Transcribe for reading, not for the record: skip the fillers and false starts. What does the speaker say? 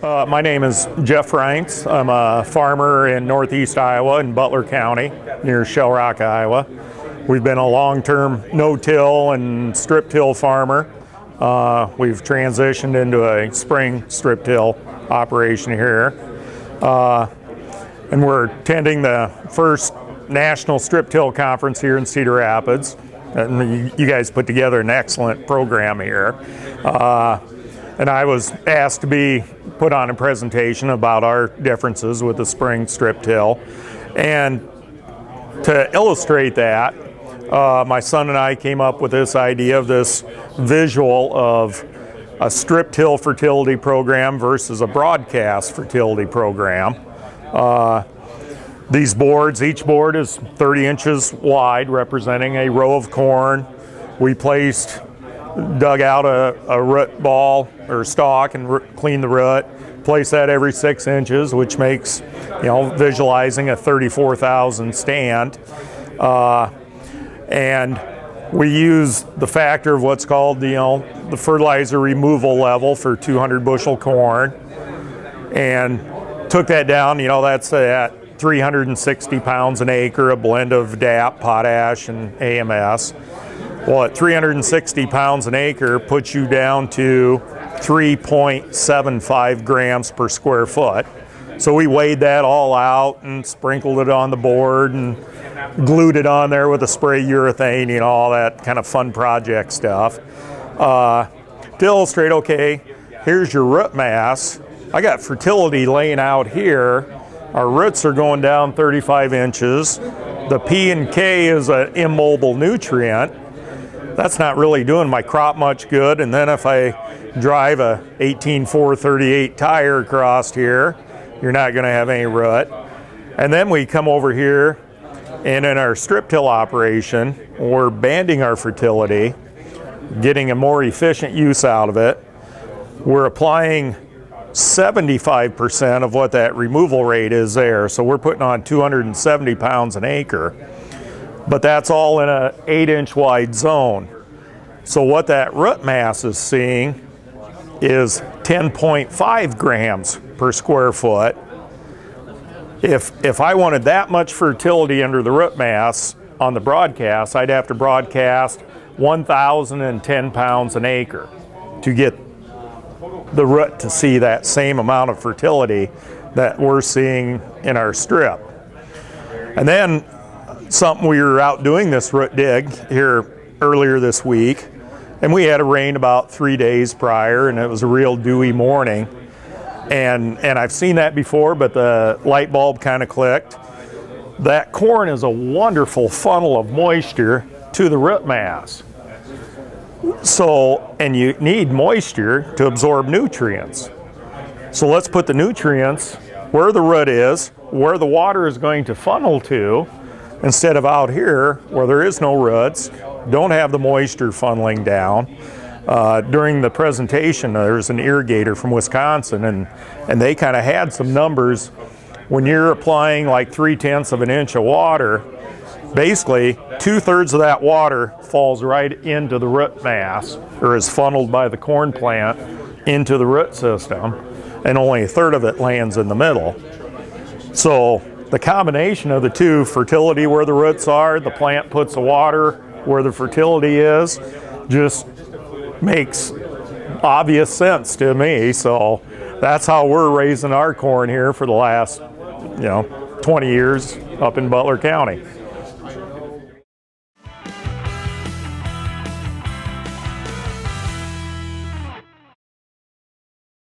My name is Jeff Reints. I'm a farmer in northeast Iowa in Butler County near Shell Rock, Iowa. We've been a long-term no-till and strip-till farmer. We've transitioned into a spring strip-till operation here. And we're attending the first national strip-till conference here in Cedar Rapids. And you guys put together an excellent program here. And I was asked to be put on a presentation about our differences with the spring strip-till. And to illustrate that, my son and I came up with this idea of this visual of a strip-till fertility program versus a broadcast fertility program. These boards, each board is 30 inches wide, representing a row of corn. We dug out a root ball or stalk and clean the root, place that every 6 inches, which makes, visualizing a 34,000 stand. And we use the factor of what's called the fertilizer removal level for 200 bushel corn, and took that down. That's at 360 pounds an acre, a blend of DAP, potash, and AMS. Well, at 360 pounds an acre puts you down to 3.75 grams per square foot. So we weighed that all out and sprinkled it on the board and glued it on there with a spray urethane, all that kind of fun project stuff. To illustrate, okay, here's your root mass. I got fertility laying out here. Our roots are going down 35 inches. The P and K is an immobile nutrient. That's not really doing my crop much good. And then if I drive a 18-438 tire across here, you're not going to have any root. And then we come over here, and in our strip-till operation, we're banding our fertility, getting a more efficient use out of it. We're applying 75% of what that removal rate is there. So we're putting on 270 pounds an acre. But that's all in an 8-inch wide zone. So what that root mass is seeing is 10.5 grams per square foot. If I wanted that much fertility under the root mass on the broadcast, I'd have to broadcast 1,010 pounds an acre to get the root to see that same amount of fertility that we're seeing in our strip. And then something, we were out doing this root dig here earlier this week, and we had a rain about 3 days prior, and it was a real dewy morning. And I've seen that before, but the light bulb kind of clicked. That corn is a wonderful funnel of moisture to the root mass. So, and you need moisture to absorb nutrients. So let's put the nutrients where the root is, where the water is going to funnel to, instead of out here where there is no roots, don't have the moisture funneling down. During the presentation, there's an irrigator from Wisconsin, and they kind of had some numbers. When you're applying like 0.3 inches of water, basically 2/3 of that water falls right into the root mass, or is funneled by the corn plant into the root system, and only 1/3 of it lands in the middle. So the combination of the two, fertility where the roots are, the plant puts the water where the fertility is, just makes obvious sense to me. So that's how we're raising our corn here for the last 20 years up in Butler County.